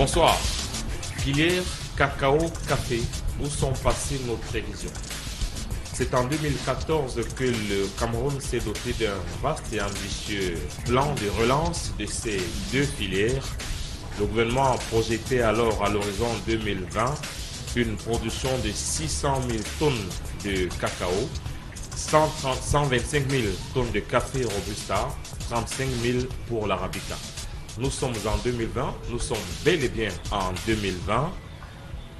Bonsoir. Filière cacao café, où sont passées nos prévisions? C'est en 2014 que le Cameroun s'est doté d'un vaste et ambitieux plan de relance de ces deux filières. Le gouvernement a projeté alors à l'horizon 2020 une production de 600 000 tonnes de cacao, 125 000 tonnes de café robusta, 35 000 pour l'arabica. Nous sommes en 2020, nous sommes bel et bien en 2020.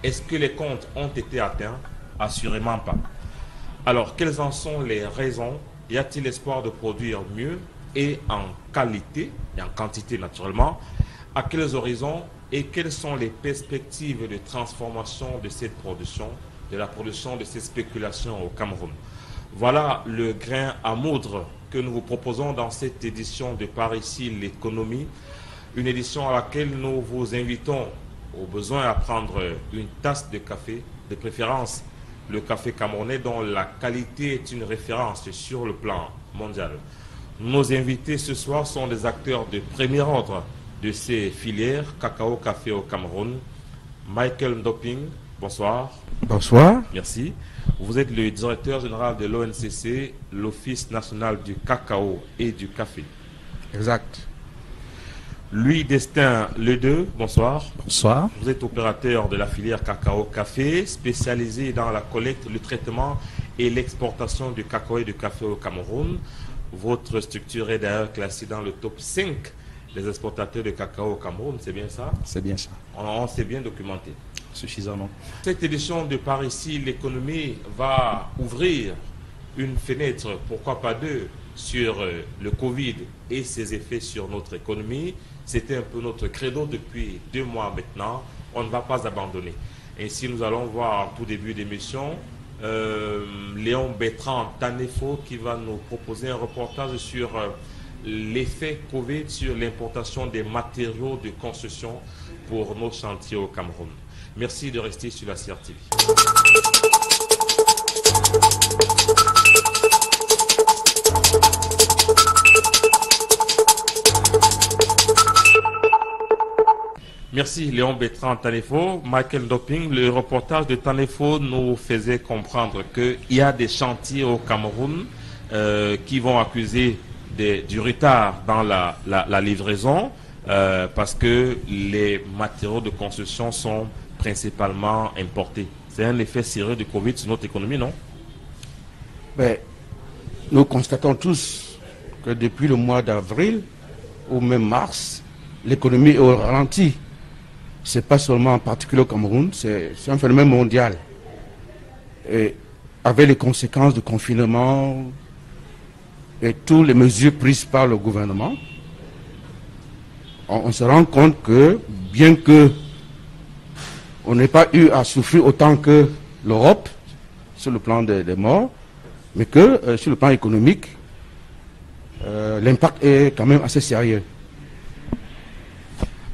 Est-ce que les comptes ont été atteints? Assurément pas. Alors, quelles en sont les raisons? Y a-t-il espoir de produire mieux et en qualité et en quantité naturellement? À quels horizons et quelles sont les perspectives de transformation de cette production, de la production de ces spéculations au Cameroun? Voilà le grain à moudre que nous vous proposons dans cette édition de Par ici l'économie, une édition à laquelle nous vous invitons au besoin à prendre une tasse de café, de préférence le café camerounais dont la qualité est une référence sur le plan mondial. Nos invités ce soir sont des acteurs de premier ordre de ces filières cacao-café au Cameroun. Michael Ndoping, bonsoir. Bonsoir. Merci. Vous êtes le directeur général de l'ONCC, l'Office national du cacao et du café. Exact. Louis Destin Ledeux, bonsoir. Bonsoir. Vous êtes opérateur de la filière cacao-café, spécialisé dans la collecte, le traitement et l'exportation du cacao et du café au Cameroun. Votre structure est d'ailleurs classée dans le top 5 des exportateurs de cacao au Cameroun, c'est bien ça? C'est bien ça. On s'est bien documenté. Suffisamment. Cette édition de Par ici l'économie va ouvrir une fenêtre, pourquoi pas deux, sur le Covid et ses effets sur notre économie. C'était un peu notre credo depuis 2 mois maintenant. On ne va pas abandonner. Ainsi, nous allons voir en tout début d'émission Léon Bertrand Tanefo qui va nous proposer un reportage sur l'effet Covid sur l'importation des matériaux de construction pour nos chantiers au Cameroun. Merci de rester sur la CRTV. Merci Léon Bertrand Tanefo. Michael Ndoping, le reportage de Tanefo nous faisait comprendre qu'il y a des chantiers au Cameroun qui vont accuser du retard dans la livraison parce que les matériaux de construction sont principalement importés. C'est un effet sérieux du Covid sur notre économie, non? Ben, nous constatons tous que depuis le mois d'avril ou même mars, l'économie est au ralenti. Ce n'est pas seulement en particulier au Cameroun, c'est un phénomène mondial. Et avec les conséquences du confinement et toutes les mesures prises par le gouvernement, on se rend compte que, bien que on n'a pas eu à souffrir autant que l'Europe sur le plan des morts, mais que sur le plan économique, l'impact est quand même assez sérieux.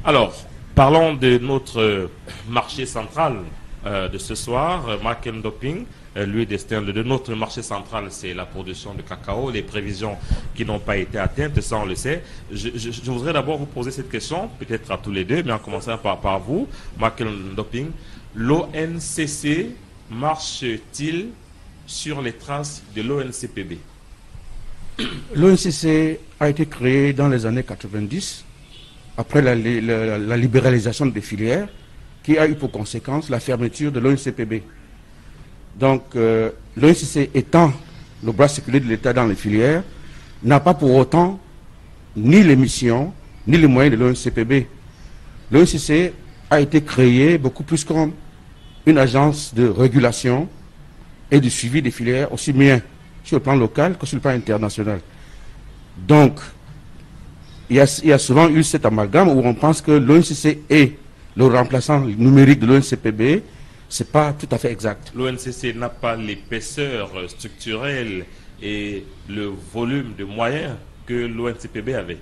Alors, parlons de notre marché central de ce soir, Michael Ndoping. Lui, destin de notre marché central, c'est la production de cacao, les prévisions qui n'ont pas été atteintes, ça on le sait. Je voudrais d'abord vous poser cette question, peut-être à tous les deux, mais en commençant par vous, Michael Ndoping. L'ONCC marche-t-il sur les traces de l'ONCPB? L'ONCC a été créé dans les années 90, après la libéralisation des filières, qui a eu pour conséquence la fermeture de l'ONCPB. Donc, l'ONCC étant le bras séculier de l'État dans les filières, n'a pas pour autant ni les missions, ni les moyens de l'ONCPB. L'ONCC a été créé beaucoup plus comme une agence de régulation et de suivi des filières, aussi bien sur le plan local que sur le plan international. Donc, il y a souvent eu cet amalgame où on pense que l'ONCC est le remplaçant numérique de l'ONCPB. Ce n'est pas tout à fait exact. L'ONCC n'a pas l'épaisseur structurelle et le volume de moyens que l'ONCPB avait.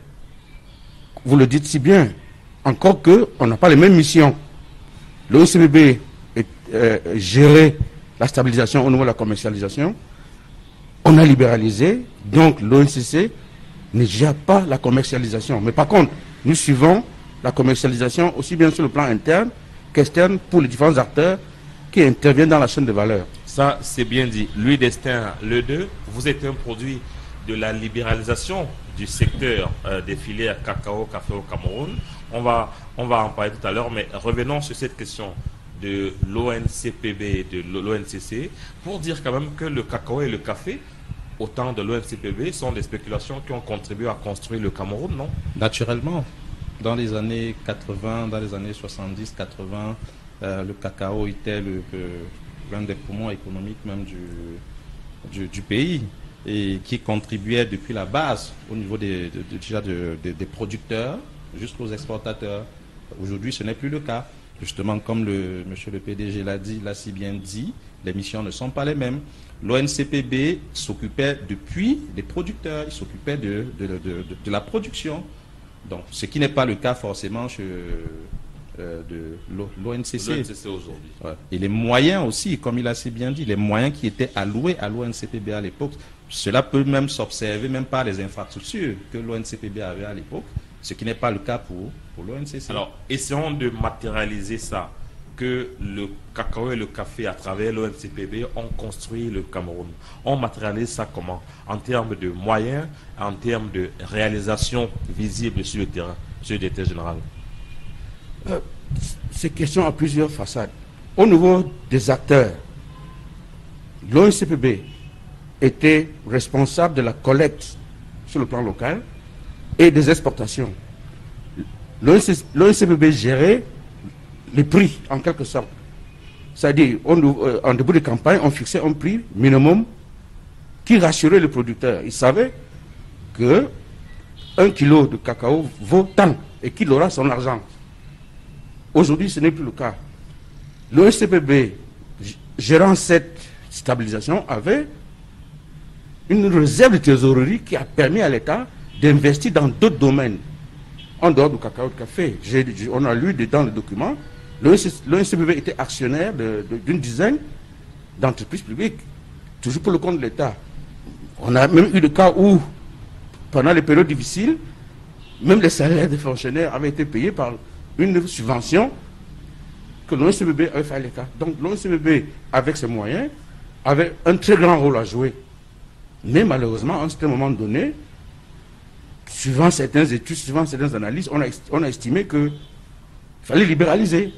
Vous le dites si bien, encore qu'on n'a pas les mêmes missions. L'ONCPB gérait la stabilisation au niveau de la commercialisation. On a libéralisé, donc l'ONCC ne gère pas la commercialisation. Mais par contre, nous suivons la commercialisation, aussi bien sur le plan interne qu'externe, pour les différents acteurs qui interviennent dans la chaîne de valeur. Ça, c'est bien dit. Lui, Destin, le 2, vous êtes un produit de la libéralisation du secteur des filières cacao, café au Cameroun. On va en parler tout à l'heure, mais revenons sur cette question de l'ONCPB, de l'ONCC, pour dire quand même que le cacao et le café, au temps de l'ONCPB, sont des spéculations qui ont contribué à construire le Cameroun, non? Naturellement. Dans les années 80, dans les années 70, 80, le cacao était l'un des poumons économiques même du pays, et qui contribuait depuis la base au niveau des producteurs jusqu'aux exportateurs. Aujourd'hui, ce n'est plus le cas. Justement, comme monsieur le PDG l'a si bien dit, les missions ne sont pas les mêmes. L'ONCPB s'occupait depuis des producteurs, il s'occupait de la production. Donc, ce qui n'est pas le cas forcément de l'ONCC aujourd'hui. Ouais. Et les moyens aussi, comme il a si bien dit, les moyens qui étaient alloués à l'ONCPB à l'époque, cela peut même s'observer même par les infrastructures que l'ONCPB avait à l'époque, ce qui n'est pas le cas pour l'ONCC. Alors, essayons de matérialiser ça, que le cacao et le café à travers l'ONCPB ont construit le Cameroun. On matérialise ça comment? En termes de moyens, en termes de réalisation visible sur le terrain, sur le terrain général. Ces questions ont plusieurs façades. Au niveau des acteurs, l'ONCPB était responsable de la collecte sur le plan local et des exportations. L'ONCPB gérait les prix, en quelque sorte. C'est-à-dire, en début de campagne, on fixait un prix minimum qui rassurait les producteurs. Ils savaient que 1 kilo de cacao vaut tant et qu'il aura son argent. Aujourd'hui, ce n'est plus le cas. L'ONCPB, gérant cette stabilisation, avait une réserve de trésorerie qui a permis à l'État d'investir dans d'autres domaines, en dehors du cacao et du café. On a lu dans le document, l'ONCPB était actionnaire d'une dizaine d'entreprises publiques, toujours pour le compte de l'État. On a même eu le cas où, pendant les périodes difficiles, même les salaires des fonctionnaires avaient été payés par une subvention que l'ONCPB avait fait à l'État. Donc l'ONCPB, avec ses moyens, avait un très grand rôle à jouer. Mais malheureusement, à un certain moment donné, suivant certaines études, suivant certaines analyses, on a estimé qu'il fallait libéraliser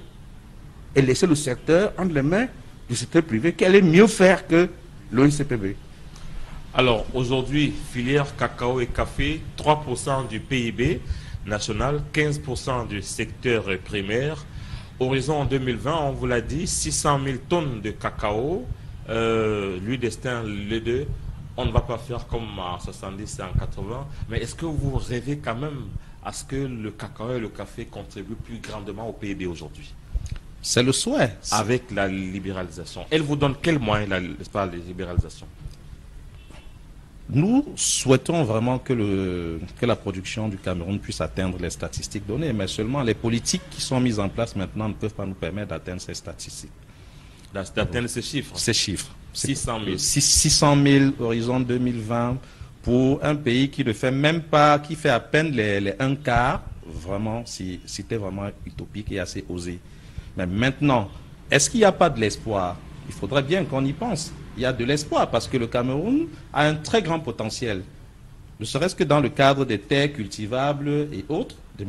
et laisser le secteur entre les mains du secteur privé qui allait mieux faire que l'ONCPB. Alors aujourd'hui, filière cacao et café, 3% du PIB national, 15% du secteur primaire. Horizon 2020, on vous l'a dit, 600 000 tonnes de cacao, lui destin les deux. On ne va pas faire comme en 70 et en 80, mais est-ce que vous rêvez quand même à ce que le cacao et le café contribuent plus grandement au PIB aujourd'hui? C'est le souhait. Avec la libéralisation. Elle vous donne quel moyen, la libéralisation? Nous souhaitons vraiment que la production du Cameroun puisse atteindre les statistiques données, mais seulement les politiques qui sont mises en place maintenant ne peuvent pas nous permettre d'atteindre ces statistiques. D'atteindre ces chiffres. Ces chiffres. 600 000. 600 000, horizon 2020, pour un pays qui ne fait même pas, qui fait à peine les un quart, vraiment, c'était vraiment utopique et assez osé. Mais maintenant, est-ce qu'il n'y a pas de l'espoir? Il faudrait bien qu'on y pense. Il y a de l'espoir parce que le Cameroun a un très grand potentiel. Ne serait-ce que dans le cadre des terres cultivables et autres, il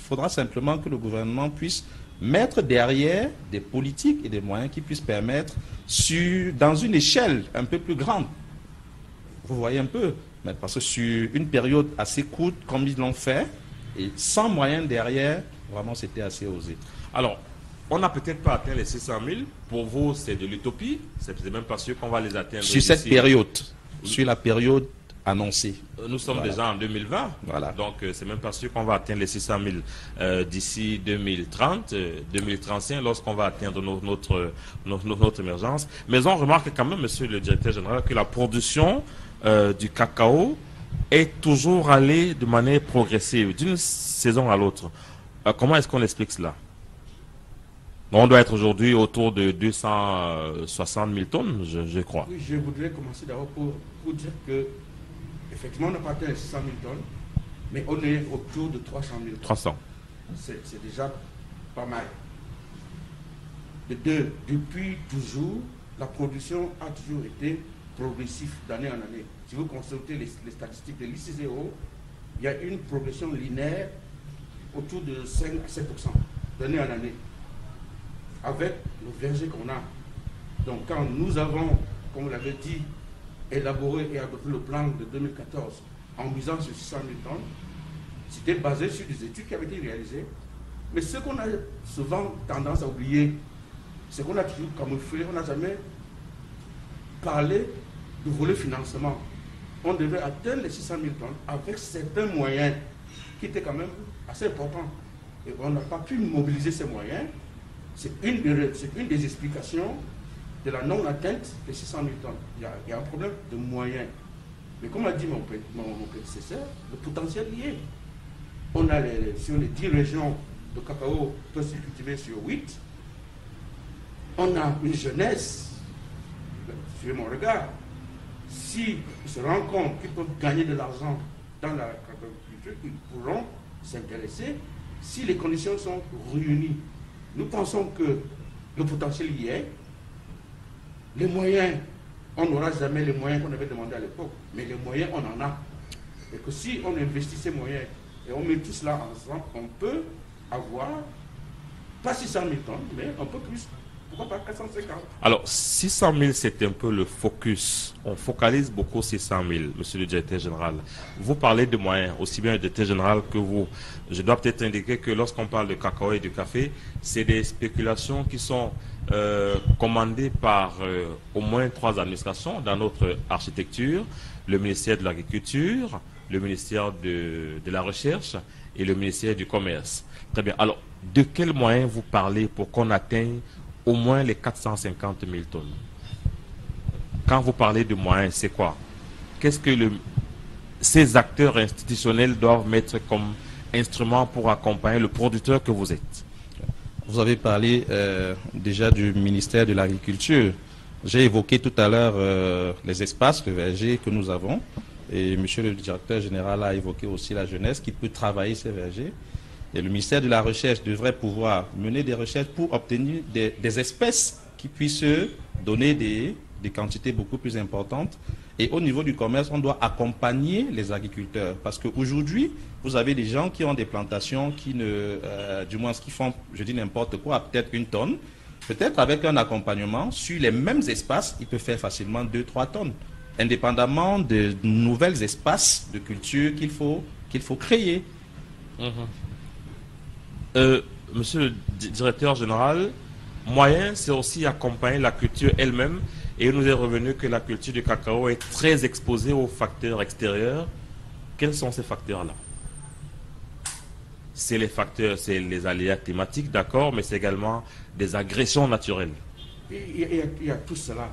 faudra simplement que le gouvernement puisse mettre derrière des politiques et des moyens qui puissent permettre, dans une échelle un peu plus grande, vous voyez un peu, mais parce que sur une période assez courte, comme ils l'ont fait, et sans moyens derrière, vraiment c'était assez osé. Alors, on n'a peut-être pas atteint les 600 000, pour vous c'est de l'utopie, c'est même pas sûr qu'on va les atteindre. Sur cette période, sur la période annoncé. Nous sommes déjà en 2020, voilà. Donc c'est même pas sûr qu'on va atteindre les 600 000 d'ici 2030, 2035, lorsqu'on va atteindre notre émergence. Mais on remarque quand même, monsieur le directeur général, que la production du cacao est toujours allée de manière progressive, d'une saison à l'autre. Comment est-ce qu'on explique cela? On doit être aujourd'hui autour de 260 000 tonnes, je crois. Oui, je voudrais commencer d'abord pour dire que effectivement, on n'a pas atteint les 600 000 tonnes, mais on est autour de 300 000 tonnes. 300. c'est déjà pas mal. De deux, depuis toujours, la production a toujours été progressive d'année en année. Si vous consultez les statistiques de l'ICCO, il y a une progression linéaire autour de 5 à 7% d'année en année, avec le verger qu'on a. Donc quand nous avons, comme vous l'avez dit, élaboré et adopté le plan de 2014 en misant sur 600 000 tonnes, c'était basé sur des études qui avaient été réalisées. Mais ce qu'on a souvent tendance à oublier, c'est qu'on a toujours camouflé, on n'a jamais parlé du volet financement. On devait atteindre les 600 000 tonnes avec certains moyens qui étaient quand même assez importants. Et on n'a pas pu mobiliser ces moyens. C'est une des explications de la non-atteinte des 600 000 tonnes. Il y a un problème de moyens. Mais comme a dit mon prédécesseur, le potentiel y est. On a sur les 10 régions de cacao peuvent se cultiver sur 8. On a une jeunesse, suivez mon regard, s'ils se rendent compte qu'ils peuvent gagner de l'argent dans la agriculture, ils pourront s'intéresser si les conditions sont réunies. Nous pensons que le potentiel y est. Les moyens, on n'aura jamais les moyens qu'on avait demandé à l'époque, mais les moyens, on en a. Et que si on investit ces moyens et on met tout cela ensemble, on peut avoir, pas 600 000 tonnes, mais un peu plus. Pourquoi pas 450 000 ? Alors, 600 000, c'est un peu le focus. On focalise beaucoup 600 000, monsieur le directeur général. Vous parlez de moyens, aussi bien le directeur général que vous. Je dois peut-être indiquer que lorsqu'on parle de cacao et de café, c'est des spéculations qui sont commandées par au moins 3 administrations dans notre architecture, le ministère de l'Agriculture, le ministère de la Recherche et le ministère du Commerce. Très bien. Alors, de quels moyens vous parlez pour qu'on atteigne au moins les 450 000 tonnes? Quand vous parlez de moyens, c'est quoi? Qu'est-ce que ces acteurs institutionnels doivent mettre comme instrument pour accompagner le producteur que vous êtes? Vous avez parlé déjà du ministère de l'Agriculture. J'ai évoqué tout à l'heure les espaces, le verger que nous avons. Et M. le directeur général a évoqué aussi la jeunesse qui peut travailler ces vergers. Et le ministère de la Recherche devrait pouvoir mener des recherches pour obtenir des espèces qui puissent donner des quantités beaucoup plus importantes. Et au niveau du commerce, on doit accompagner les agriculteurs. Parce qu'aujourd'hui, vous avez des gens qui ont des plantations qui ne... du moins, qui font, je dis n'importe quoi, peut-être une tonne. Peut-être avec un accompagnement, sur les mêmes espaces, il peut faire facilement 2-3 tonnes. Indépendamment de nouvelles espaces de culture qu'il faut créer. Mmh. Monsieur le directeur général, moyen, c'est aussi accompagner la culture elle-même. Et il nous est revenu que la culture du cacao est très exposée aux facteurs extérieurs. Quels sont ces facteurs-là? C'est les facteurs, c'est les aléas climatiques, d'accord, mais c'est également des agressions naturelles. Il y a tout cela.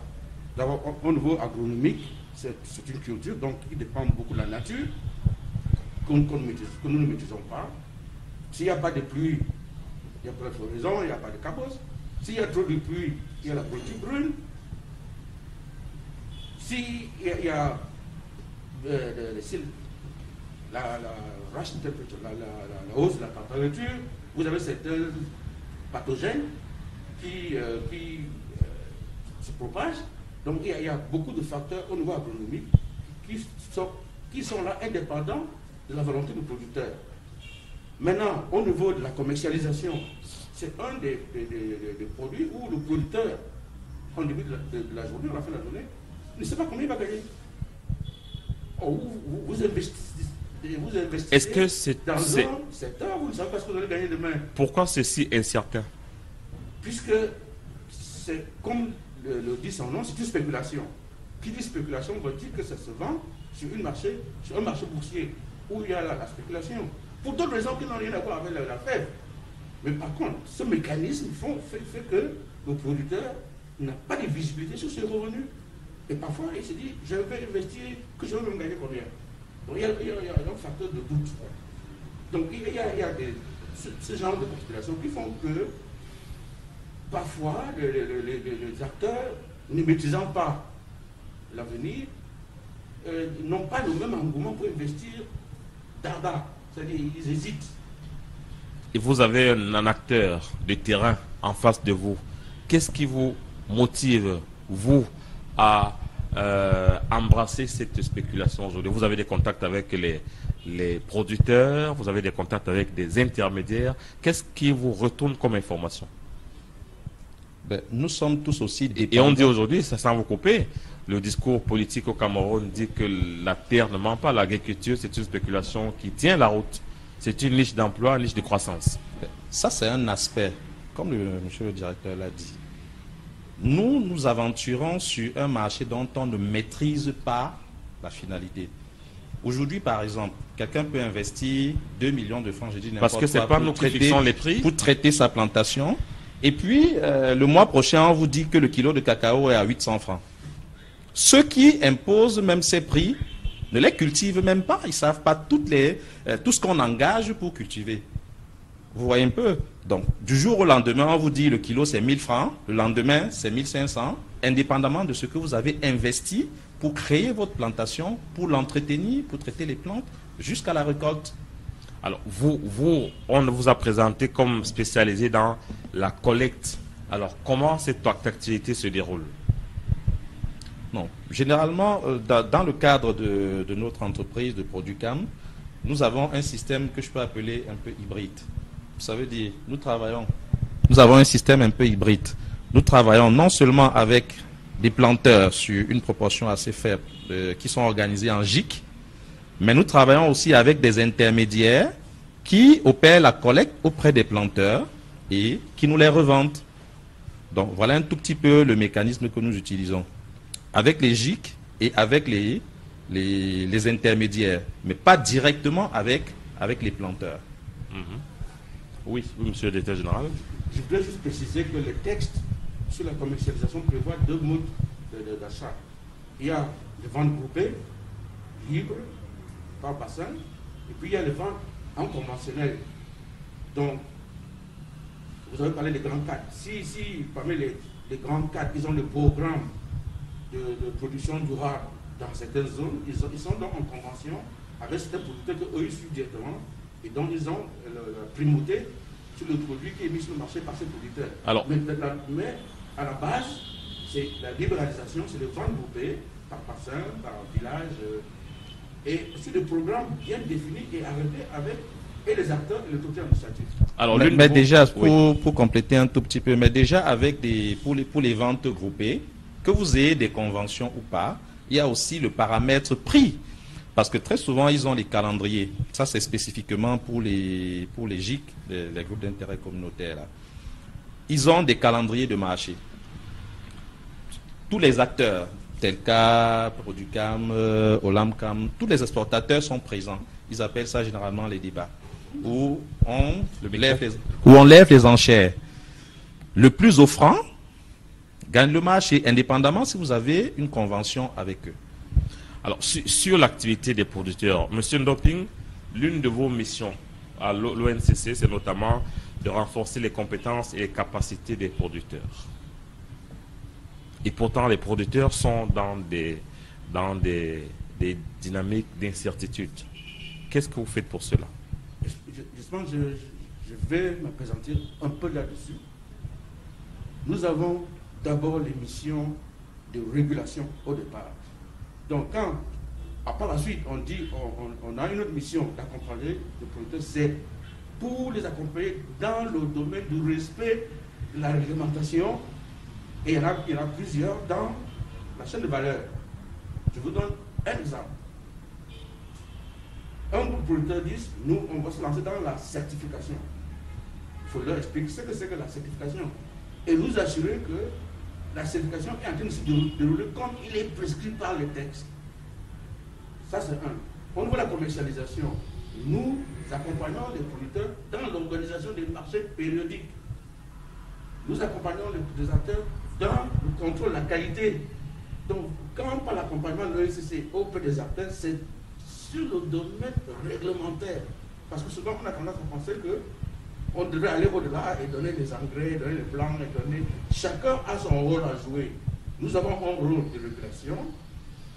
D'abord, au niveau agronomique, c'est une culture, donc il dépend beaucoup de la nature, que nous ne maîtrisons pas. S'il n'y a pas de pluie, il n'y a pas de floraison, il n'y a pas de cabosse. S'il y a trop de pluie, il y a la production brune. S'il y a la hausse de la température, vous avez certains pathogènes qui se propagent. Donc il y a beaucoup de facteurs au niveau agronomique qui sont là indépendants de la volonté du producteur. Maintenant, au niveau de la commercialisation, c'est un des produits où le producteur, en début de la journée, à la fin de la journée, ne sait pas combien il va gagner. Vous investissez Est-ce que dans un secteur, vous ne savez pas ce que vous allez gagner demain. Pourquoi c'est si incertain? Puisque, c'est comme le dit son nom, c'est une spéculation. Qui dit spéculation veut dire que ça se vend sur un marché boursier, où il y a la spéculation. Pour d'autres raisons qui n'ont rien à voir avec la fève. Mais par contre, ce mécanisme fait que le producteur n'a pas de visibilité sur ses revenus. Et parfois, il se dit, je vais investir, que je vais me gagner combien. Donc il y a un facteur de doute. Donc il y a ce genre de considérations qui font que parfois, les acteurs, ne maîtrisant pas l'avenir, n'ont pas le même engouement pour investir dardard. C'est-à-dire, ils hésitent. et vous avez un acteur de terrain en face de vous, qu'est-ce qui vous motive, vous, à embrasser cette spéculation aujourd'hui? Vous avez des contacts avec les producteurs, vous avez des contacts avec des intermédiaires. Qu'est-ce qui vous retourne comme information? Ben, nous sommes tous aussi dépendants. Et on dit aujourd'hui, ça sans vous couper, le discours politique au Cameroun dit que la terre ne ment pas. L'agriculture, c'est une spéculation qui tient la route. C'est une niche d'emploi, une niche de croissance. Ça, c'est un aspect. Comme monsieur le directeur l'a dit, nous nous aventurons sur un marché dont on ne maîtrise pas la finalité. Aujourd'hui, par exemple, quelqu'un peut investir 2 millions de francs, je dis n'importe quoi. Parce que ce n'est pas nous qui fixons les prix. Pour traiter sa plantation. Et puis, le mois prochain, on vous dit que le kilo de cacao est à 800 francs. Ceux qui imposent même ces prix ne les cultivent même pas. Ils ne savent pas tout ce qu'on engage pour cultiver. Vous voyez un peu. Donc, du jour au lendemain, on vous dit le kilo c'est 1000 francs, le lendemain c'est 1500, indépendamment de ce que vous avez investi pour créer votre plantation, pour l'entretenir, pour traiter les plantes, jusqu'à la récolte. Alors, on vous a présenté comme spécialisé dans la collecte. Alors, comment cette activité se déroule? Non. Généralement, dans le cadre de notre entreprise de Producam, nous avons un système que je peux appeler un peu hybride. Ça veut dire, nous avons un système un peu hybride. Nous travaillons non seulement avec des planteurs sur une proportion assez faible qui sont organisés en GIC, mais nous travaillons aussi avec des intermédiaires qui opèrent la collecte auprès des planteurs et qui nous les revendent. Donc voilà un tout petit peu le mécanisme que nous utilisons avec les GIC et avec les intermédiaires, mais pas directement avec les planteurs. Oui, monsieur le directeur général. Je voudrais juste préciser que le texte sur la commercialisation prévoit deux modes d'achat. Il y a les ventes groupées, libres, par bassin, et puis il y a les ventes en conventionnel. Donc, vous avez parlé des grands cadres. Si parmi les grands cadres, ils ont le programme de production durable dans certaines zones, ils sont donc en convention avec certains producteurs qu'eux, ils suivent directement, et donc ils ont la primauté sur le produit qui est mis sur le marché par ces producteurs. Alors, mais à la base, c'est la libéralisation, c'est le ventes groupées par bassin, par village, et sur des programmes bien définis et arrêtés avec et les acteurs et l'autorité administrative. Alors, mais déjà, pour compléter un tout petit peu, mais déjà avec pour les ventes groupées, que vous ayez des conventions ou pas, il y a aussi le paramètre prix. Parce que très souvent, ils ont les calendriers. Ça, c'est spécifiquement pour les GIC, les groupes d'intérêt communautaire. Là. Ils ont des calendriers de marché. Tous les acteurs, Telcar, Producam, Olamcam, tous les exportateurs sont présents. Ils appellent ça généralement les débats. Où on lève les enchères. Le plus offrant gagne le marché, indépendamment si vous avez une convention avec eux. Alors, sur l'activité des producteurs, monsieur Ndoping, l'une de vos missions à l'ONCC, c'est notamment de renforcer les compétences et les capacités des producteurs. Et pourtant, les producteurs sont dans des dynamiques d'incertitude. Qu'est-ce que vous faites pour cela? Justement, je vais me présenter un peu là-dessus. Nous avons d'abord les missions de régulation au départ. Donc, quand, par la suite, on dit on a une autre mission d'accompagner les producteurs, c'est pour les accompagner dans le domaine du respect de la réglementation. Et il y en a plusieurs dans la chaîne de valeur. Je vous donne un exemple. Un groupe de producteurs dit, nous, on va se lancer dans la certification. Il faut leur expliquer ce que c'est que la certification. Et vous assurer que la certification est en train de se dérouler comme il est prescrit par le texte. Ça, c'est un. Au niveau de la commercialisation, nous accompagnons les producteurs dans l'organisation des marchés périodiques. Nous accompagnons les acteurs dans le contrôle de la qualité. Donc, quand on parle d'accompagnement de l'ONCC auprès des acteurs, c'est sur le domaine réglementaire. Parce que souvent, on a tendance à penser qu'on devrait aller au-delà et donner les engrais, donner les plans, et donner... Chacun a son rôle à jouer. Nous avons un rôle de régulation,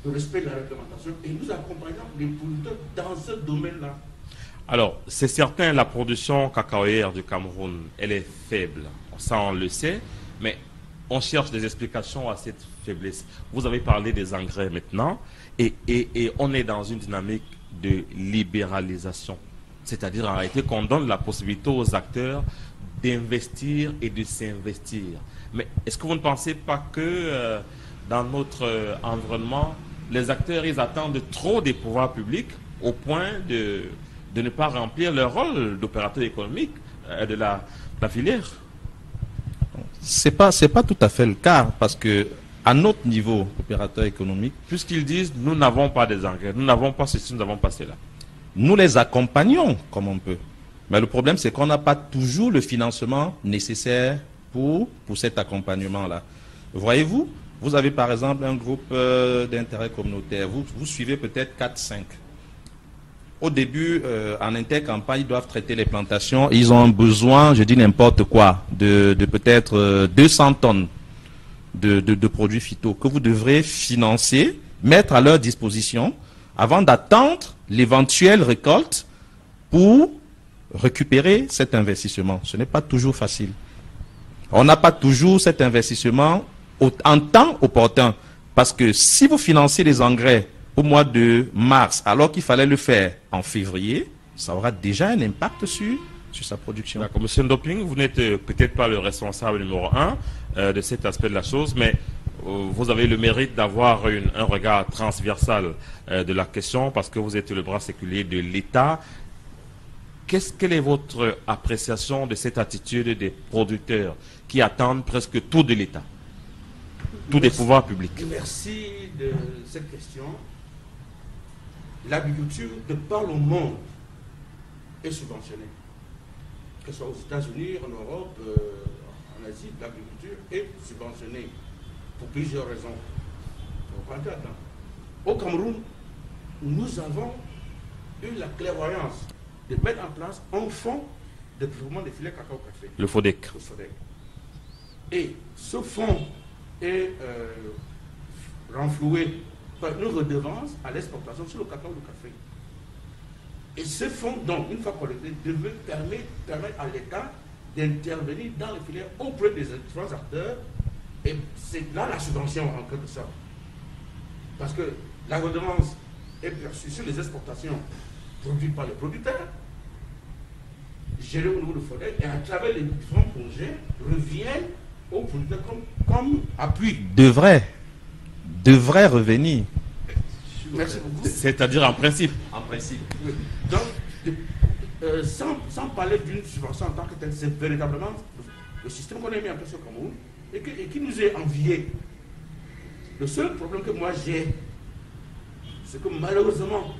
de respect de la réglementation, et nous accompagnons les producteurs dans ce domaine-là. Alors, c'est certain, la production cacaoyère du Cameroun, elle est faible. Ça, on le sait, mais on cherche des explications à cette faiblesse. Vous avez parlé des engrais maintenant, et on est dans une dynamique de libéralisation. C'est-à-dire, en réalité, qu'on donne la possibilité aux acteurs d'investir et de s'investir. Mais est-ce que vous ne pensez pas que dans notre environnement, les acteurs, ils attendent trop des pouvoirs publics au point de ne pas remplir leur rôle d'opérateur économique de la filière? C'est pas tout à fait le cas, parce que à notre niveau, opérateur économique, puisqu'ils disent nous n'avons pas des engrais, nous n'avons pas ceci, nous n'avons pas cela. Nous les accompagnons comme on peut. Mais le problème, c'est qu'on n'a pas toujours le financement nécessaire pour cet accompagnement-là. Voyez-vous, vous avez par exemple un groupe d'intérêt communautaire. Vous suivez peut-être 4-5. Au début, en intercampagne, ils doivent traiter les plantations. Ils ont besoin, je dis n'importe quoi, de peut-être 200 tonnes de produits phyto que vous devrez financer, mettre à leur disposition, avant d'attendre l'éventuelle récolte pour récupérer cet investissement. Ce n'est pas toujours facile. On n'a pas toujours cet investissement en temps opportun. Parce que si vous financez les engrais au mois de mars, alors qu'il fallait le faire en février, ça aura déjà un impact sur sa production. D'accord. Monsieur Ndoping, vous n'êtes peut-être pas le responsable numéro 1 de cet aspect de la chose, mais vous avez le mérite d'avoir un regard transversal de la question, parce que vous êtes le bras séculier de l'État. Quelle est votre appréciation de cette attitude des producteurs qui attendent presque tout de l'État, tout des pouvoirs publics? Merci de cette question. L'agriculture de par le monde est subventionnée. Que ce soit aux États-Unis, en Europe, en Asie, l'agriculture est subventionnée pour plusieurs raisons. Au Cameroun, nous avons eu la clairvoyance de mettre en place un fonds de développement des filets cacao-café. Le FODECC. Et ce fonds est renfloué par une redevance à l'exportation sur le cacao du café. Et ce fonds, donc, une fois collecté, devait permettre à l'État d'intervenir dans les filières auprès des différents acteurs. Et c'est là la subvention, en quelque sorte. Parce que la redevance est perçue sur les exportations produites par les producteurs, gérées au niveau de FODECC, et à travers les différents projets, reviennent aux producteurs comme appui. Devrait revenir. Merci beaucoup. C'est-à-dire en principe. En principe. Donc, sans parler d'une subvention en tant que telle, c'est véritablement le système qu'on a mis en place au Cameroun et qui nous est envié. Le seul problème que moi j'ai, c'est que malheureusement,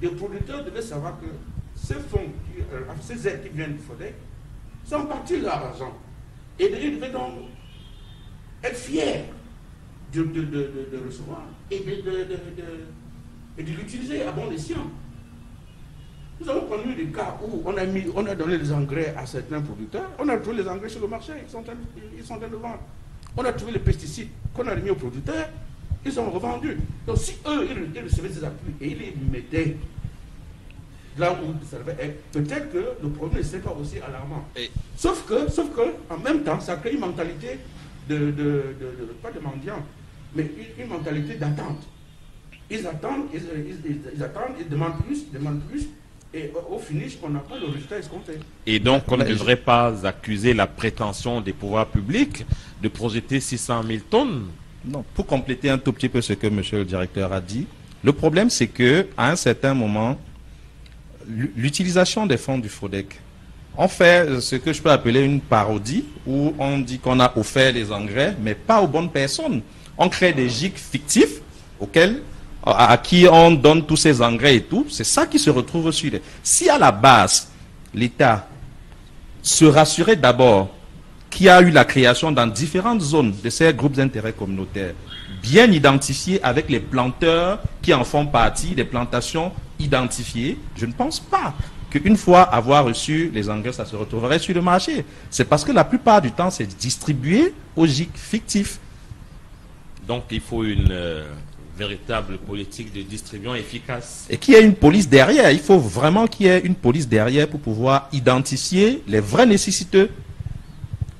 les producteurs devaient savoir que ces fonds, ces aides qui viennent du FODECC, sont partis de leur argent. Et ils devaient donc être fiers de recevoir et de l'utiliser à bon escient. Nous avons connu des cas où on a donné des engrais à certains producteurs, on a trouvé les engrais sur le marché, ils sont en vente. On a trouvé les pesticides qu'on a remis aux producteurs, ils sont revendus. Donc si eux, ils recevaient ces appuis et ils les mettaient là où ça devait être, peut-être que le problème ne serait pas aussi alarmant. Sauf que, en même temps, ça crée une mentalité pas de mendiant, mais une mentalité d'attente. Ils attendent, ils demandent plus, et au finish, on n'a pas le résultat escompté. Et donc, on ne devrait pas accuser la prétention des pouvoirs publics de projeter 600 000 tonnes. Non, pour compléter un tout petit peu ce que M. le directeur a dit, le problème, c'est qu'à un certain moment, l'utilisation des fonds du FODECC, on fait ce que je peux appeler une parodie, où on dit qu'on a offert les engrais, mais pas aux bonnes personnes. On crée des GIC fictifs à qui on donne tous ces engrais et tout. C'est ça qui se retrouve sur les... Si à la base, l'État se rassurait d'abord qu'il y a eu la création dans différentes zones de ces groupes d'intérêt communautaire, bien identifiés avec les planteurs qui en font partie, des plantations identifiées, je ne pense pas qu'une fois avoir reçu les engrais, ça se retrouverait sur le marché. C'est parce que la plupart du temps, c'est distribué aux GIC fictifs. Donc, il faut une véritable politique de distribution efficace. Et qu'il y ait une police derrière. Il faut vraiment qu'il y ait une police derrière pour pouvoir identifier les vrais nécessiteux.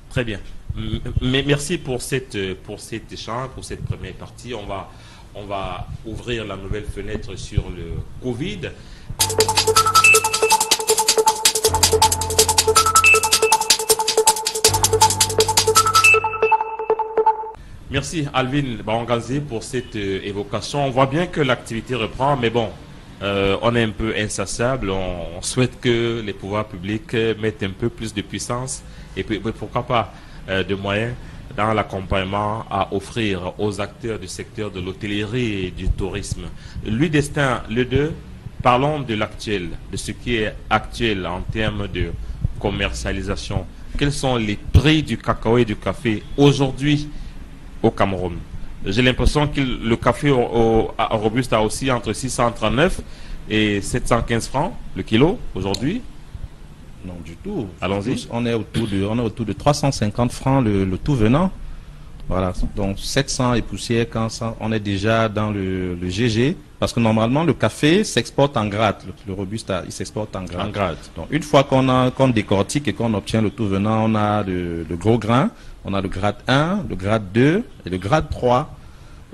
Très bien. Merci pour cet échange, pour cette première partie. On va ouvrir la nouvelle fenêtre sur le Covid. Merci Alvin Bangazi pour cette évocation. On voit bien que l'activité reprend, mais bon, on est un peu insatiable. On souhaite que les pouvoirs publics mettent un peu plus de puissance et puis, pourquoi pas de moyens dans l'accompagnement à offrir aux acteurs du secteur de l'hôtellerie et du tourisme. Lui destin, le 2, parlons de l'actuel, de ce qui est actuel en termes de commercialisation. Quels sont les prix du cacao et du café aujourd'hui au Cameroun? J'ai l'impression que le café robuste a aussi entre 639 et 715 francs le kilo aujourd'hui. Non du tout. Allons-y. On est autour de 350 francs le tout venant. Voilà. Donc 700 et poussière, on est déjà dans le GG. Parce que normalement, le café s'exporte en grade. Le robuste, il s'exporte en grade. Donc une fois qu'on décortique et qu'on obtient le tout venant, on a le gros grain. On a le grade 1, le grade 2 et le grade 3.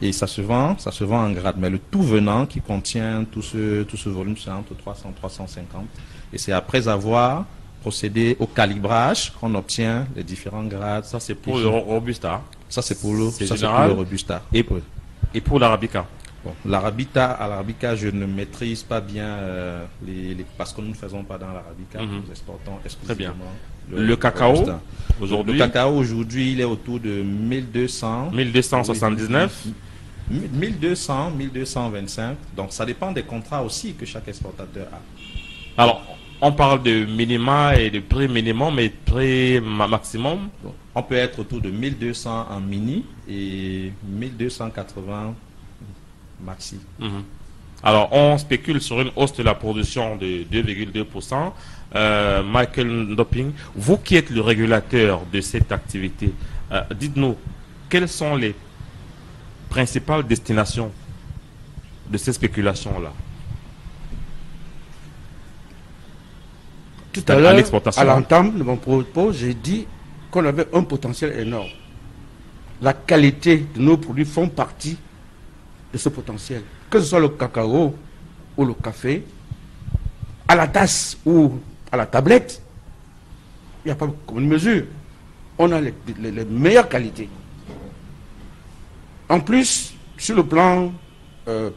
Et ça se vend en grade. Mais le tout venant qui contient tout ce volume, c'est entre 300 et 350. Et c'est après avoir procédé au calibrage qu'on obtient les différents grades. Ça, c'est pour le Robusta. Ça, c'est pour le Robusta. Et pour l'Arabica. Bon, l'Arabica, je ne maîtrise pas bien parce que nous ne faisons pas dans l'Arabica. Nous exportons exclusivement. Très bien. Le cacao aujourd'hui. Le cacao aujourd'hui, il est autour de 1200. 1279. 1200, 1225. Donc, ça dépend des contrats aussi que chaque exportateur a. Alors, on parle de minima et de prix minimum et prix maximum. Bon, on peut être autour de 1200 en mini et 1280. Maxi. Alors, on spécule sur une hausse de la production de 2,2%. Michael Ndoping, vous qui êtes le régulateur de cette activité, dites-nous, quelles sont les principales destinations de ces spéculations-là? Tout à l'heure, à l'entame de mon propos, j'ai dit qu'on avait un potentiel énorme. La qualité de nos produits font partie de ce potentiel, que ce soit le cacao ou le café, à la tasse ou à la tablette, il n'y a pas comme une mesure. On a les meilleures qualités. En plus, sur le plan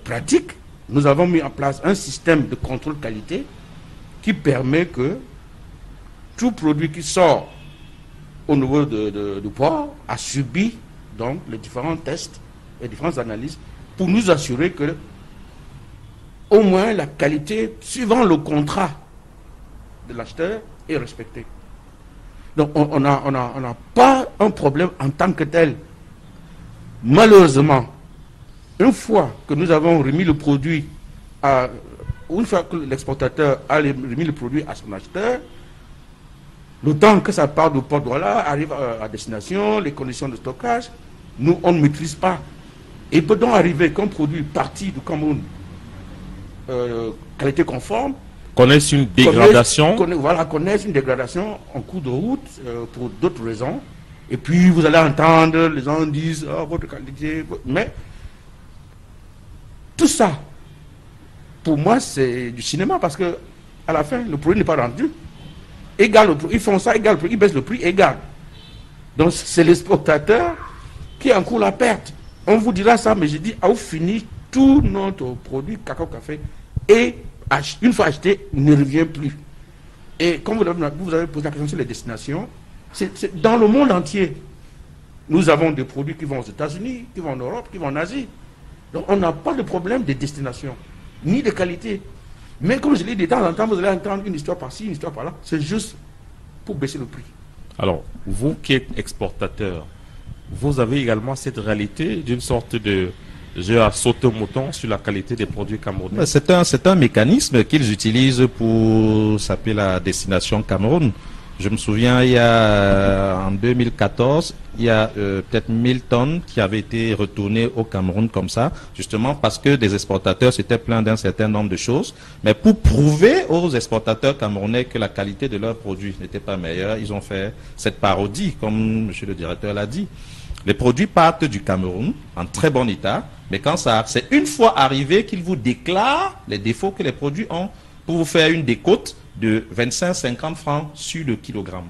pratique, nous avons mis en place un système de contrôle qualité qui permet que tout produit qui sort au niveau du port a subi donc les différents tests et différentes analyses pour nous assurer que au moins la qualité suivant le contrat de l'acheteur est respectée. Donc on n'a pas un problème en tant que tel. Malheureusement, une fois que nous avons remis le produit, une fois que l'exportateur a remis le produit à son acheteur, le temps que ça part du port, voilà, arrive à destination, les conditions de stockage, nous on ne maîtrise pas. Il peut donc arriver qu'un produit parti du Cameroun, qualité conforme, connaisse une dégradation. Connaisse une dégradation en cours de route pour d'autres raisons. Et puis vous allez entendre, les gens disent oh, votre qualité. Mais tout ça, pour moi, c'est du cinéma parce que à la fin, le produit n'est pas rendu. Égale le prix. Ils font ça, égale le prix. Ils baissent le prix, égale. Donc c'est l'exportateur qui encourt la perte. On vous dira ça, mais j'ai dit, à vous fini, tout notre produit cacao-café, et une fois acheté, ne revient plus. Et comme vous avez posé la question sur les destinations, c'est dans le monde entier. Nous avons des produits qui vont aux États-Unis, qui vont en Europe, qui vont en Asie. Donc on n'a pas de problème de destination, ni de qualité. Mais comme je l'ai dit, de temps en temps, vous allez entendre une histoire par-ci, une histoire par-là. C'est juste pour baisser le prix. Alors, vous qui êtes exportateur, vous avez également cette réalité d'une sorte de jeu à saute-mouton sur la qualité des produits camerounais. C'est un mécanisme qu'ils utilisent pour s'appeler la destination Cameroun. Je me souviens, il y a, en 2014, il y a peut-être 1000 tonnes qui avaient été retournées au Cameroun comme ça, justement parce que des exportateurs s'étaient plaints d'un certain nombre de choses. Mais pour prouver aux exportateurs camerounais que la qualité de leurs produits n'était pas meilleure, ils ont fait cette parodie, comme M. le directeur l'a dit. Les produits partent du Cameroun en très bon état, mais quand ça, c'est une fois arrivé qu'ils vous déclarent les défauts que les produits ont pour vous faire une décote de 25-50 francs sur le kilogramme.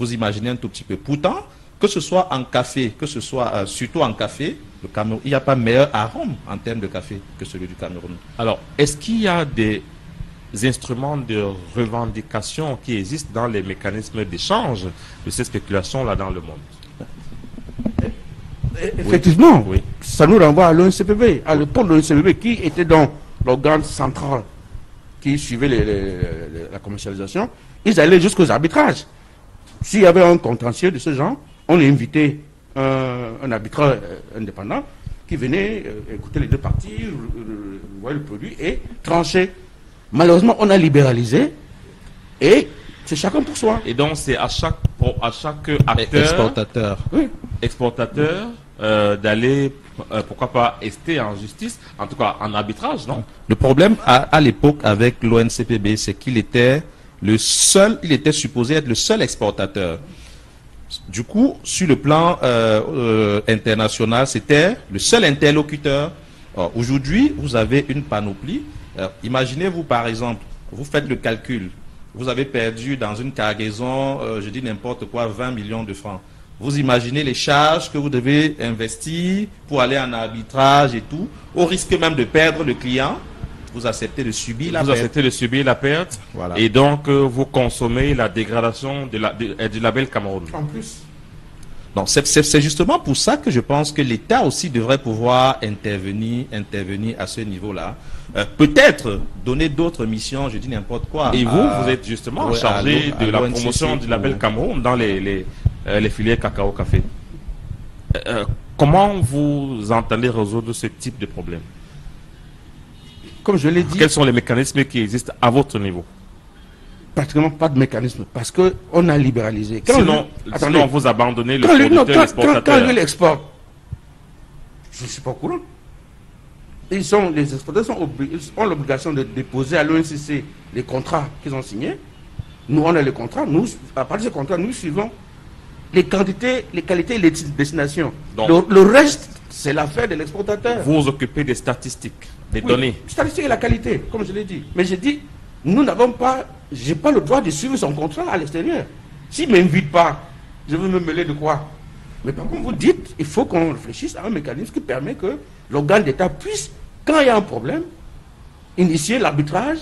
Vous imaginez un tout petit peu. Pourtant, que ce soit en café, que ce soit surtout en café, le Cameroun, il n'y a pas meilleur arôme en termes de café que celui du Cameroun. Alors, est-ce qu'il y a des instruments de revendication qui existent dans les mécanismes d'échange de ces spéculations-là dans le monde? Effectivement, oui. Ça nous renvoie à l'ONCPB, à l'époque de l'ONCPB qui était donc l'organe central qui suivait la commercialisation. Ils allaient jusqu'aux arbitrages. S'il y avait un contentieux de ce genre, on invitait un arbitreur indépendant qui venait écouter les deux parties, voir le produit et trancher. Malheureusement, on a libéralisé et c'est chacun pour soi. Et donc c'est à chaque acteur, exportateur, oui. Exportateur d'aller, pourquoi pas, ester en justice, en tout cas en arbitrage, non? Le problème à l'époque avec l'ONCPB, c'est qu'il était le seul, il était supposé être le seul exportateur. Du coup, sur le plan international, c'était le seul interlocuteur. Aujourd'hui, vous avez une panoplie. Imaginez-vous, par exemple, vous faites le calcul. Vous avez perdu dans une cargaison, je dis n'importe quoi, 20 millions de francs. Vous imaginez les charges que vous devez investir pour aller en arbitrage et tout, au risque même de perdre le client. Vous acceptez de subir la perte. Vous acceptez de subir la perte. Voilà. Et donc, vous consommez la dégradation du label Cameroun. En plus. C'est justement pour ça que je pense que l'État aussi devrait pouvoir intervenir à ce niveau-là. Peut-être donner d'autres missions, je dis n'importe quoi. Et vous êtes justement chargé de la promotion du label Cameroun dans les filières cacao-café. Comment vous entendez résoudre ce type de problème? Comme je l'ai dit... Quels sont les mécanismes qui existent à votre niveau? Pratiquement pas de mécanisme, parce qu'on a libéralisé. Quand sinon vous abandonnez le producteur. Quand ils l'exportent, je ne suis pas au courant. Les exportateurs ont l'obligation de déposer à l'ONCC les contrats qu'ils ont signés. Nous, on a les contrats. Nous, à partir de ces contrats, nous suivons les quantités, les qualités et les destinations. Donc, le reste, c'est l'affaire de l'exportateur. Vous vous occupez des statistiques, des données. Statistiques et la qualité, comme je l'ai dit. Mais j'ai dit, nous n'avons pas... J'ai pas le droit de suivre son contrat à l'extérieur. S'il ne m'invite pas, je veux me mêler de quoi? Mais par contre, vous dites, il faut qu'on réfléchisse à un mécanisme qui permet que l'organe d'État puisse, quand il y a un problème, initier l'arbitrage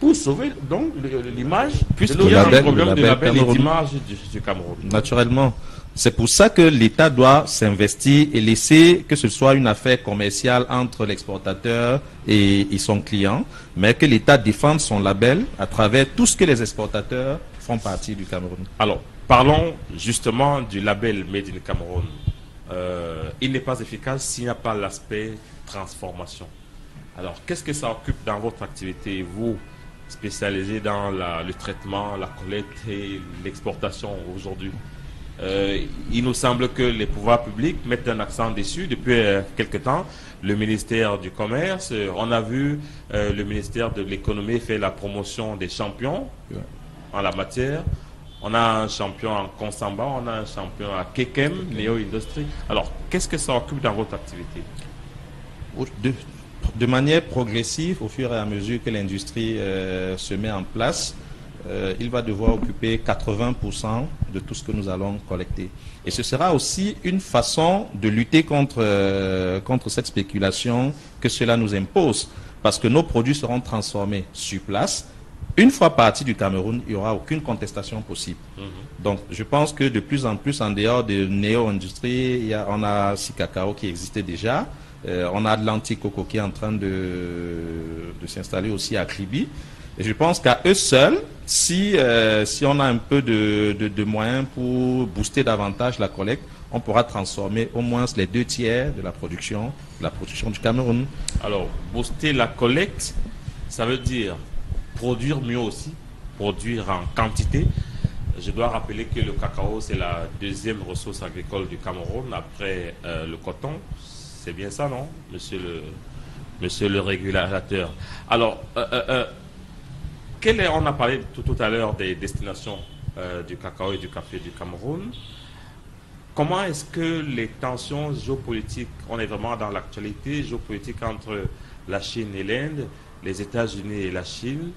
pour sauver donc l'image. Puisqu'il y a un problème de label et d'image du Cameroun. Naturellement. C'est pour ça que l'État doit s'investir et laisser que ce soit une affaire commerciale entre l'exportateur et son client, mais que l'État défende son label à travers tout ce que les exportateurs font partie du Cameroun. Alors, parlons justement du label Made in Cameroun. Il n'est pas efficace s'il n'y a pas l'aspect transformation. Alors, qu'est-ce que ça occupe dans votre activité, vous, spécialisé dans le traitement, la collecte et l'exportation aujourd'hui? Il nous semble que les pouvoirs publics mettent un accent dessus depuis quelque temps. Le ministère du Commerce, on a vu le ministère de l'Économie faire la promotion des champions en la matière. On a un champion en Consamba, on a un champion à Kekem, Neo Industries. Alors, qu'est-ce que ça occupe dans votre activité? De manière progressive, au fur et à mesure que l'industrie se met en place, il va devoir occuper 80% de tout ce que nous allons collecter. Et ce sera aussi une façon de lutter contre cette spéculation que cela nous impose. Parce que nos produits seront transformés sur place. Une fois partis du Cameroun, il n'y aura aucune contestation possible. Donc je pense que de plus en plus, en dehors de Neo Industries, on a Sicacao qui existait déjà. On a Atlantic Coco qui est en train de s'installer aussi à Kribi. Et je pense qu'à eux seuls, si on a un peu de moyens pour booster davantage la collecte, on pourra transformer au moins les 2 tiers de la production du Cameroun. Alors, booster la collecte, ça veut dire produire mieux aussi, produire en quantité. Je dois rappeler que le cacao, c'est la deuxième ressource agricole du Cameroun après le coton. C'est bien ça, non, monsieur le régulateur? Alors, on a parlé tout à l'heure des destinations du cacao et du café du Cameroun. Comment est-ce que les tensions géopolitiques, on est vraiment dans l'actualité géopolitique entre la Chine et l'Inde, les États-Unis et la Chine,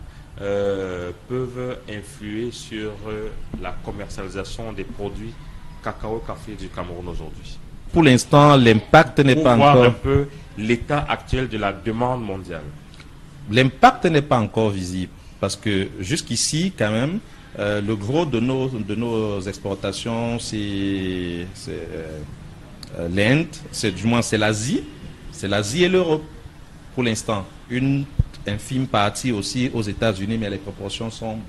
peuvent influer sur la commercialisation des produits cacao-café du Cameroun aujourd'hui? Pour l'instant, l'impact n'est pas encore... Pour voir un peu l'état actuel de la demande mondiale. L'impact n'est pas encore visible, parce que jusqu'ici, quand même, le gros de nos exportations, c'est l'Inde, du moins c'est l'Asie, et l'Europe, pour l'instant. Une infime partie aussi aux États-Unis, mais les proportions sont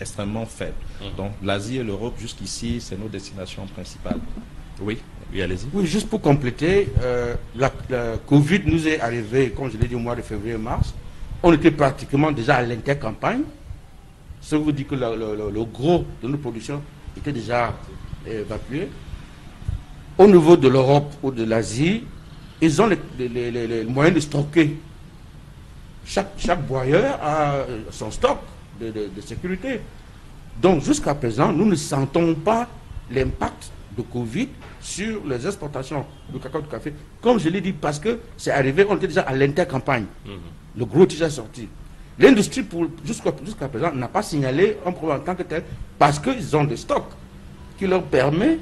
extrêmement faibles. Donc l'Asie et l'Europe, jusqu'ici, c'est nos destinations principales. Oui, allez-y. Oui, juste pour compléter, la Covid nous est arrivée, comme je l'ai dit, au mois de février-mars. On était pratiquement déjà à l'intercampagne. Ça veut dire que le gros de nos productions était déjà évacué. Au niveau de l'Europe ou de l'Asie, ils ont les moyens de stocker. Chaque broyeur a son stock de sécurité. Donc jusqu'à présent, nous ne sentons pas l'impact de Covid sur les exportations de cacao de café. Comme je l'ai dit, parce que c'est arrivé, on était déjà à l'intercampagne. Le gros déjà sorti. L'industrie, jusqu'à présent, n'a pas signalé un problème en tant que tel, parce qu'ils ont des stocks qui leur permettent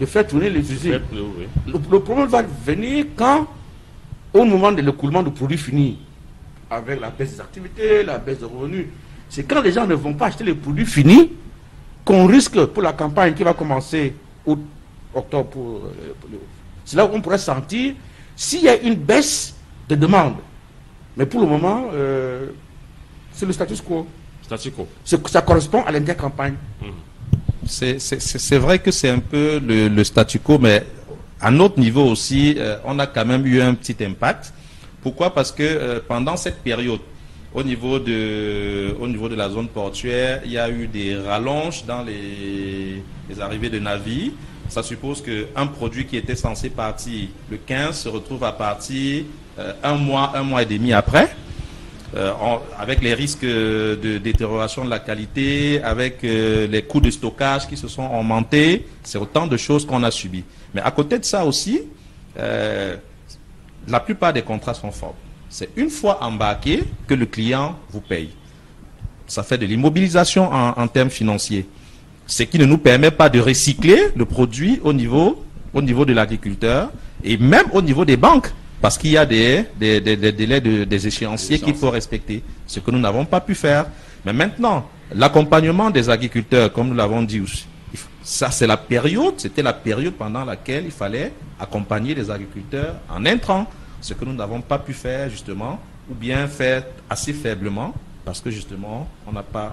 de faire tourner les usines. Le problème va venir quand, au moment de l'écoulement de produits finis, avec la baisse des activités, la baisse des revenus. C'est quand les gens ne vont pas acheter les produits finis qu'on risque, pour la campagne qui va commencer août, octobre, c'est là où on pourrait sentir s'il y a une baisse de demande. Mais pour le moment, c'est le status quo. Status quo. Ça correspond à l'intercampagne. C'est vrai que c'est un peu le statu quo, mais à notre niveau aussi, on a quand même eu un petit impact. Pourquoi? Parce que pendant cette période, au niveau de la zone portuaire, il y a eu des rallonges dans les arrivées de navires. Ça suppose qu'un produit qui était censé partir le 15 se retrouve à partir un mois et demi après, avec les risques de détérioration de la qualité, avec les coûts de stockage qui se sont augmentés. C'est autant de choses qu'on a subies. Mais à côté de ça aussi, la plupart des contrats sont forts. C'est une fois embarqué que le client vous paye. Ça fait de l'immobilisation en termes financiers. Ce qui ne nous permet pas de recycler le produit au niveau de l'agriculteur et même au niveau des banques. Parce qu'il y a des délais des échéanciers qu'il faut respecter. Ce que nous n'avons pas pu faire. Mais maintenant, l'accompagnement des agriculteurs, comme nous l'avons dit aussi, ça, c'est la période, c'était la période pendant laquelle il fallait accompagner les agriculteurs en intrants, ce que nous n'avons pas pu faire justement, ou bien faire assez faiblement, parce que justement, on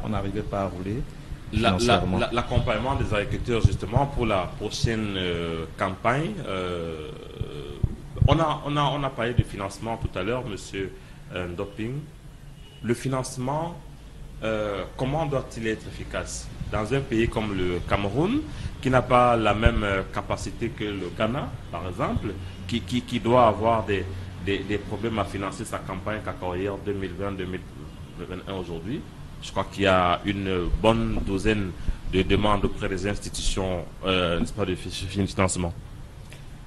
n'arrivait pas à rouler. L'accompagnement des agriculteurs justement pour la prochaine campagne, on a parlé de financement tout à l'heure, monsieur Ndoping. Le financement, comment doit-il être efficace ? Dans un pays comme le Cameroun, qui n'a pas la même capacité que le Ghana, par exemple, qui doit avoir des problèmes à financer sa campagne cacaoyère 2020-2021 aujourd'hui. Je crois qu'il y a une bonne douzaine de demandes auprès des institutions, n'est-ce pas, de financement.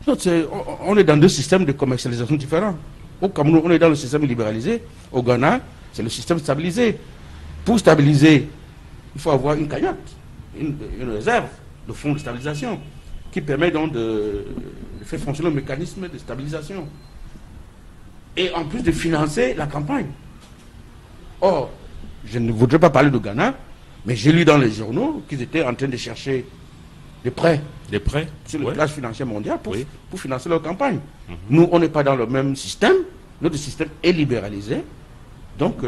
On est dans deux systèmes de commercialisation différents. Au Cameroun, on est dans le système libéralisé. Au Ghana, c'est le système stabilisé. Pour stabiliser, il faut avoir une cagnotte, une réserve de fonds de stabilisation qui permet donc de faire fonctionner le mécanisme de stabilisation. Et en plus de financer la campagne. Or, je ne voudrais pas parler de Ghana, mais j'ai lu dans les journaux qu'ils étaient en train de chercher des prêts. Des prêts sur le place financier mondial pour financer leur campagne. Nous, on n'est pas dans le même système. Notre système est libéralisé. Donc,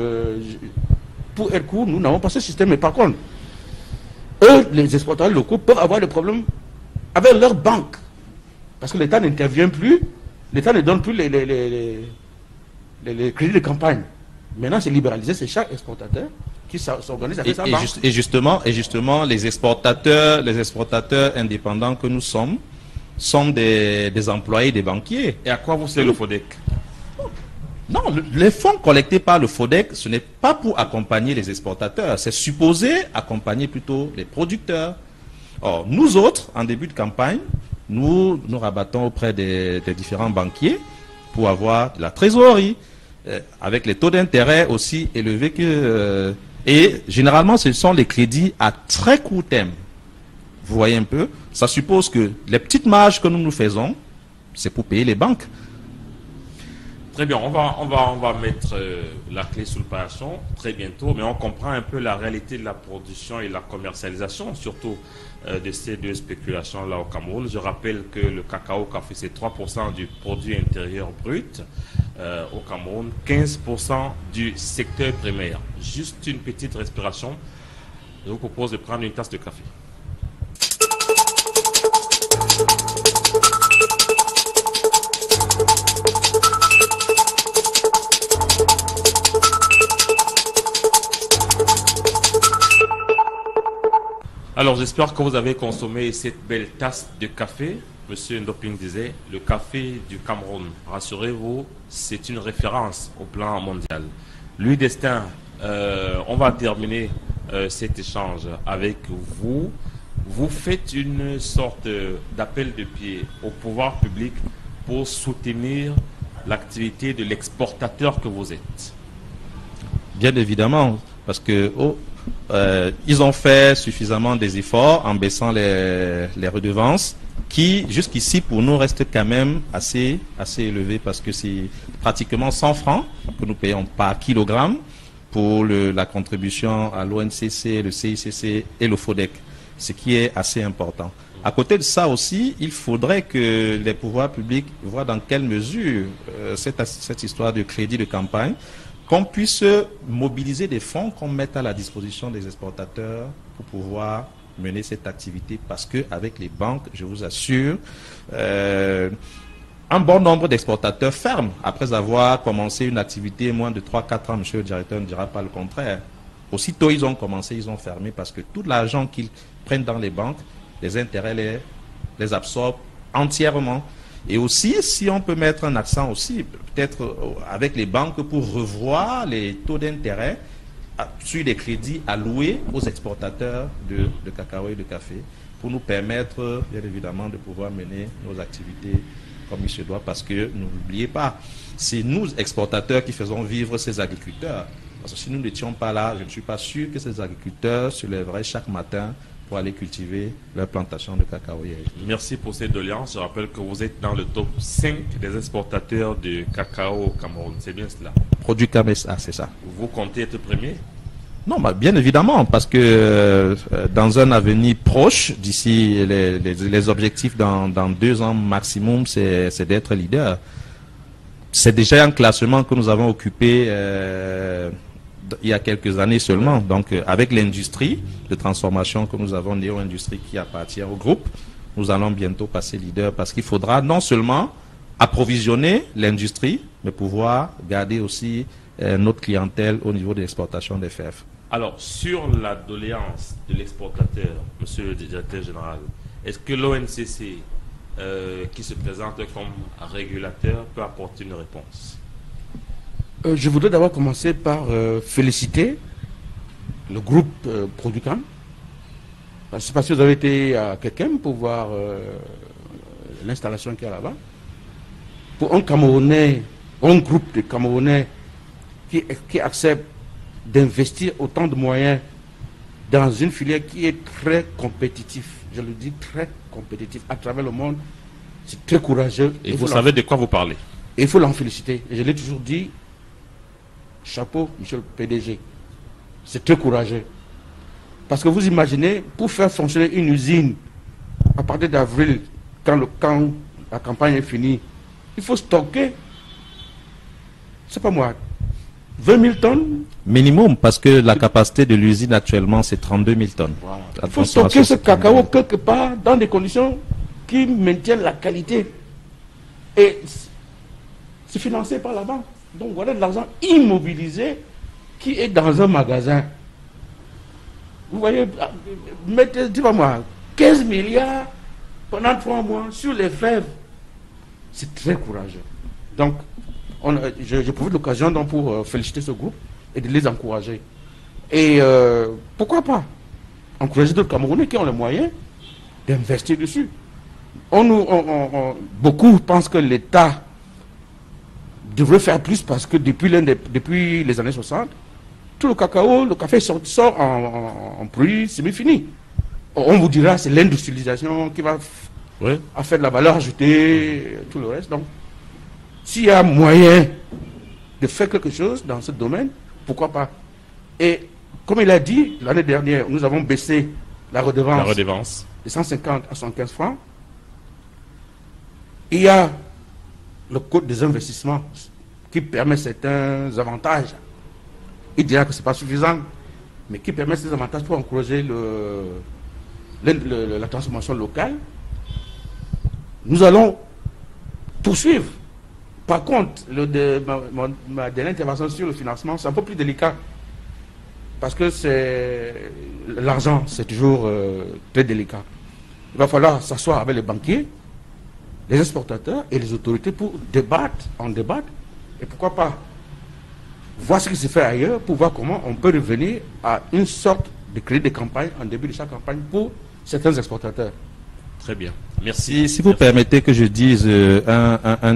pour être court, nous n'avons pas ce système. Mais par contre, eux, les exportateurs locaux, peuvent avoir des problèmes avec leur banque. Parce que l'État n'intervient plus, l'État ne donne plus les crédits de campagne. Maintenant, c'est libéralisé, c'est chaque exportateur qui s'organisent avec sa banque. Et justement, les exportateurs indépendants que nous sommes, sont des employés, des banquiers. Et à quoi vous sert le FODECC? Non, les fonds collectés par le FODECC, ce n'est pas pour accompagner les exportateurs, c'est supposé accompagner plutôt les producteurs. Or, nous autres, en début de campagne, nous nous rabattons auprès des différents banquiers pour avoir de la trésorerie, avec les taux d'intérêt aussi élevés que... et généralement, ce sont les crédits à très court terme. Vous voyez un peu, ça suppose que les petites marges que nous nous faisons, c'est pour payer les banques. Très bien, on va mettre la clé sous le paillasson très bientôt, mais on comprend un peu la réalité de la production et la commercialisation, surtout de ces deux spéculations-là au Cameroun. Je rappelle que le cacao café, c'est 3% du produit intérieur brut au Cameroun, 15% du secteur primaire. Juste une petite respiration. Je vous propose de prendre une tasse de café. Alors j'espère que vous avez consommé cette belle tasse de café. Monsieur Ndoping disait, le café du Cameroun, rassurez-vous, c'est une référence au plan mondial. Louis Destin, on va terminer cet échange avec vous. Vous faites une sorte d'appel de pied au pouvoir public pour soutenir l'activité de l'exportateur que vous êtes. Bien évidemment, parce que... Oh, ils ont fait suffisamment des efforts en baissant les redevances qui, jusqu'ici, pour nous, restent quand même assez élevées parce que c'est pratiquement 100 francs que nous payons par kilogramme pour la contribution à l'ONCC, le CICC et le FODECC, ce qui est assez important. À côté de ça aussi, il faudrait que les pouvoirs publics voient dans quelle mesure cette histoire de crédit de campagne qu'on puisse mobiliser des fonds qu'on mette à la disposition des exportateurs pour pouvoir mener cette activité. Parce qu'avec les banques, je vous assure, un bon nombre d'exportateurs ferment. Après avoir commencé une activité moins de 3-4 ans, monsieur le directeur ne dira pas le contraire. Aussitôt ils ont commencé, ils ont fermé parce que tout l'argent qu'ils prennent dans les banques, les intérêts les absorbent entièrement. Et aussi, si on peut mettre un accent aussi, peut-être avec les banques, pour revoir les taux d'intérêt sur les crédits alloués aux exportateurs de cacao et de café, pour nous permettre, bien évidemment, de pouvoir mener nos activités comme il se doit, parce que, n'oubliez pas, c'est nous, exportateurs, qui faisons vivre ces agriculteurs. Parce que si nous n'étions pas là, je ne suis pas sûr que ces agriculteurs se lèveraient chaque matin pour aller cultiver leur plantation de cacaoyères. Merci pour cette doléance. Je rappelle que vous êtes dans le top 5 des exportateurs de cacao au Cameroun. C'est bien cela? Producam, c'est ça. Vous comptez être premier? Non, bah, bien évidemment, parce que dans un avenir proche, d'ici les objectifs dans 2 ans maximum, c'est d'être leader. C'est déjà un classement que nous avons occupé il y a quelques années seulement, donc avec l'industrie de transformation que nous avons, Neo Industries, qui appartient au groupe, nous allons bientôt passer leader parce qu'il faudra non seulement approvisionner l'industrie, mais pouvoir garder aussi notre clientèle au niveau de l'exportation des fèves. Alors, sur la doléance de l'exportateur, monsieur le directeur général, est-ce que l'ONCC, qui se présente comme régulateur, peut apporter une réponse? Je voudrais d'abord commencer par féliciter le groupe Producam. Je ne sais pas si vous avez été à Kekem pour voir l'installation qu'il y a là-bas. Pour un Camerounais, un groupe de Camerounais qui accepte d'investir autant de moyens dans une filière qui est très compétitive, je le dis très compétitive à travers le monde, c'est très courageux. Et vous savez de quoi vous parlez. Et il faut l'en féliciter. Je l'ai toujours dit. Chapeau, monsieur le PDG. C'est très courageux. Parce que vous imaginez, pour faire fonctionner une usine, à partir d'avril, quand la campagne est finie, il faut stocker, c'est pas moi, 20 000 tonnes minimum, parce que la capacité de l'usine actuellement, c'est 32 000 tonnes. Voilà. Il faut stocker ce cacao quelque part, dans des conditions qui maintiennent la qualité. Et c'est financé par la banque. Donc voilà de l'argent immobilisé qui est dans un magasin. Vous voyez, mettez, dis-moi, 15 milliards pendant 3 mois sur les fèves. C'est très courageux. Donc, je profite de l'occasion pour féliciter ce groupe et de les encourager. Et pourquoi pas encourager d'autres Camerounais qui ont les moyens d'investir dessus. Beaucoup pensent que l'État devrait faire plus parce que depuis les années 60, tout le cacao, le café sort en produit semi-fini. On vous dira c'est l'industrialisation qui va faire de la valeur ajoutée, tout le reste. Donc, s'il y a moyen de faire quelque chose dans ce domaine, pourquoi pas? Et comme il a dit, l'année dernière, nous avons baissé la redevance de 150 à 115 francs. Il y a le code des investissements qui permet certains avantages. Il dira que ce n'est pas suffisant, mais qui permet ces avantages pour encourager la transformation locale. Nous allons poursuivre. Par contre, ma dernière intervention sur le financement, c'est un peu plus délicat. Parce que l'argent, c'est toujours très délicat. Il va falloir s'asseoir avec les banquiers, les exportateurs et les autorités pour en débattre. Et pourquoi pas voir ce qui se fait ailleurs pour voir comment on peut revenir à une sorte de crédit de campagne en début de chaque campagne pour certains exportateurs. Très bien. Merci. Si vous permettez que je dise un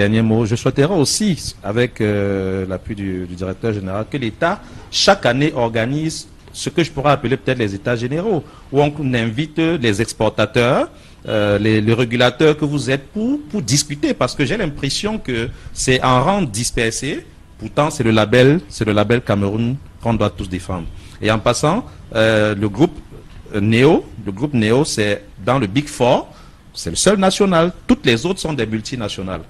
dernier mot, je souhaiterais aussi, avec l'appui du directeur général, que l'État, chaque année, organise ce que je pourrais appeler peut-être les États généraux, où on invite les exportateurs, les régulateurs que vous êtes pour discuter, parce que j'ai l'impression que c'est en rang dispersé. Pourtant, c'est le label Cameroun qu'on doit tous défendre. Et en passant, le groupe Neo, c'est dans le Big Four, c'est le seul national. Toutes les autres sont des multinationales.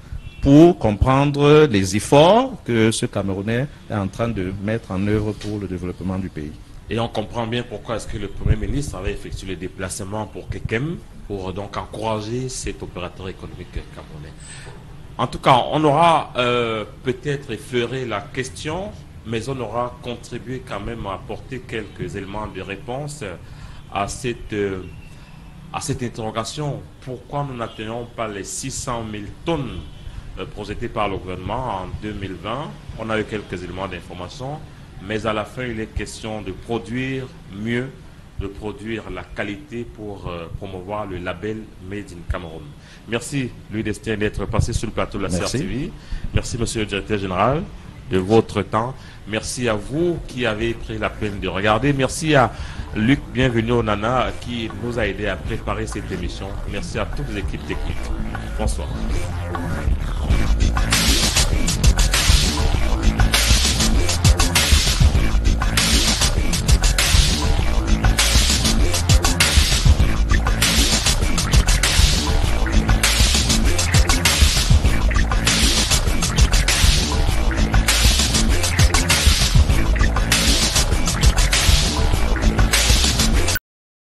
Pour comprendre les efforts que ce Camerounais est en train de mettre en œuvre pour le développement du pays. Et on comprend bien pourquoi est-ce que le Premier ministre avait effectué le déplacement pour Kekem, pour donc encourager cet opérateur économique camerounais. En tout cas, on aura peut-être effleuré la question, mais on aura contribué quand même à apporter quelques éléments de réponse à cette interrogation. Pourquoi nous n'atteignons pas les 600 000 tonnes projetées par le gouvernement en 2020? On a eu quelques éléments d'information, mais à la fin, il est question de produire mieux, de produire la qualité pour promouvoir le label Made in Cameroun. Merci, Louis Destin, d'être passé sur le plateau de la CRTV. Merci, monsieur le directeur général, de votre temps. Merci à vous qui avez pris la peine de regarder. Merci à Luc, bienvenue au Nana, qui nous a aidé à préparer cette émission. Merci à toutes les équipes techniques. Bonsoir.